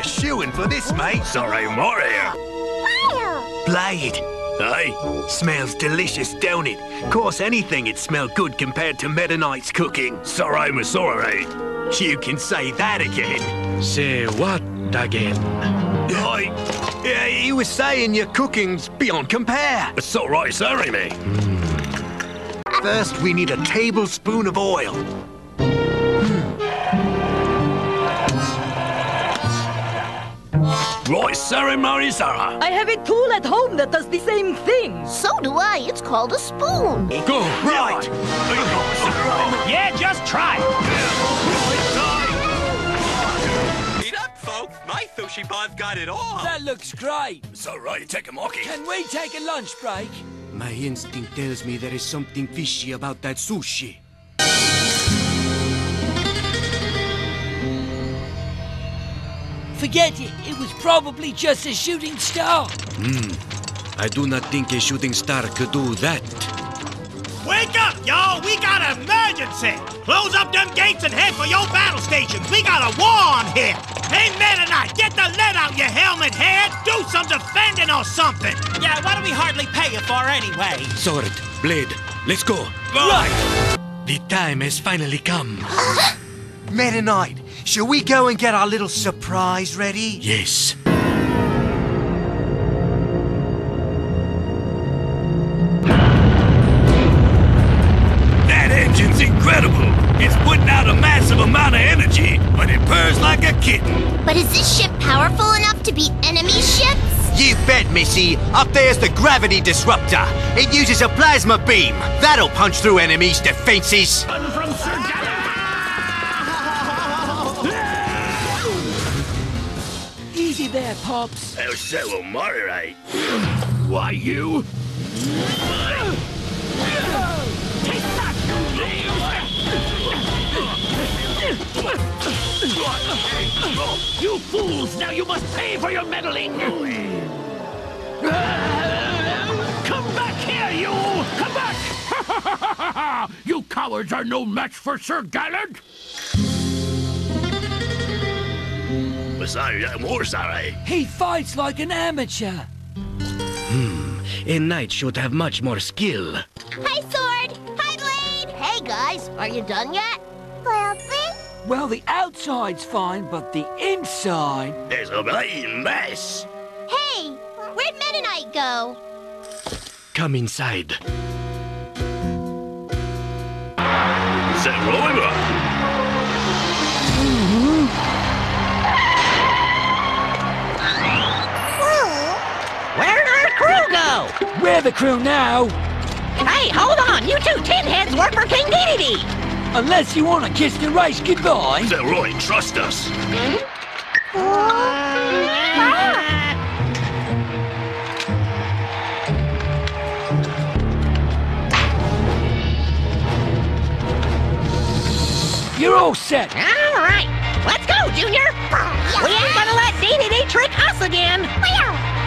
a shoo-in for this, mate. Sorry, Mario. Fire! Blade. Aye. Smells delicious, don't it? Course anything, it smell good compared to Meta Knight's cooking. Sorry, sorry. You can say that again. Say what again? He was saying your cooking's beyond compare. It's all right, sorry, mate. First, we need a tablespoon of oil. Roy Saramari, Sarah. I have a tool at home that does the same thing. So do I. It's called a spoon. Go. Right. Yeah, just try. Eat up, folks. My sushi bar's got it all. That looks great. So right, take a mocky. Can we take a lunch break? My instinct tells me there is something fishy about that sushi. Forget it. It was probably just a shooting star. I do not think a shooting star could do that. Wake up, y'all! We got an emergency! Close up them gates and head for your battle stations. We got a war on here. Hey, Meta Knight, get the lead out your helmet head. Do some defending or something. Yeah, why do we hardly pay you for anyway? Sword, Blade, let's go. Right! The time has finally come. Meta Knight, shall we go and get our little surprise ready? Yes. That engine's incredible. It's putting out a massive amount of energy, but it purrs like a kitten. But is this ship powerful enough to beat enemy ships? You bet, Missy. Up there's the gravity disruptor. It uses a plasma beam. That'll punch through enemies' defenses. I'm from Sir Gallant. Easy there, Pops. Oh, so am I, right? Why, you? Take that! You fools! Now you must pay for your meddling! Come back here, you! Come back! You cowards are no match for Sir Gallant! Sorry, I'm more sorry. He fights like an amateur. A knight should have much more skill. Hi, Sword. Hi, Blade. Hey, guys. Are you done yet? Well, the outside's fine, but the inside... There's a blatant mess. Hey, where'd Meta Knight go? Come inside. Sir Gallant. We're the crew now! Hey, hold on! You two tinheads work for King Dedede! Unless you want to kiss the race goodbye! Sir Roy, trust us! You're all set! Alright! Let's go, Junior! We ain't gonna let Dedede trick us again!